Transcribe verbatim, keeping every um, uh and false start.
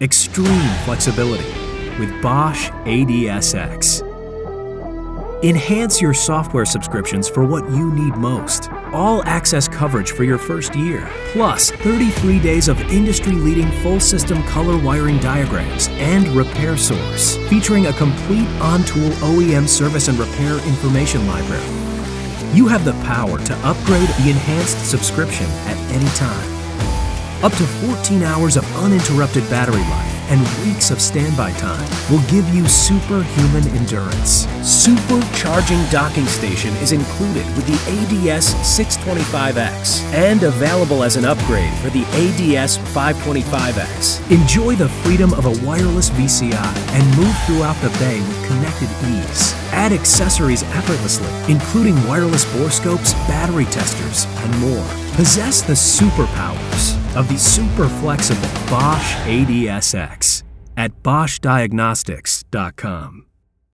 extreme flexibility with Bosch A D S X. Enhance your software subscriptions for what you need most. All access coverage for your first year, plus thirty-three days of industry-leading full system color wiring diagrams and repair source, featuring a complete on-tool O E M service and repair information library. You have the power to upgrade the enhanced subscription at any time. Up to fourteen hours of uninterrupted battery life and weeks of standby time will give you superhuman endurance. Supercharging docking station is included with the A D S six twenty-five X and available as an upgrade for the A D S five twenty-five X. Enjoy the freedom of a wireless V C I and move throughout the bay with connected ease. Add accessories effortlessly, including wireless borescopes, battery testers, and more. Possess the superpowers of the super flexible Bosch A D S X at Bosch Diagnostics dot com.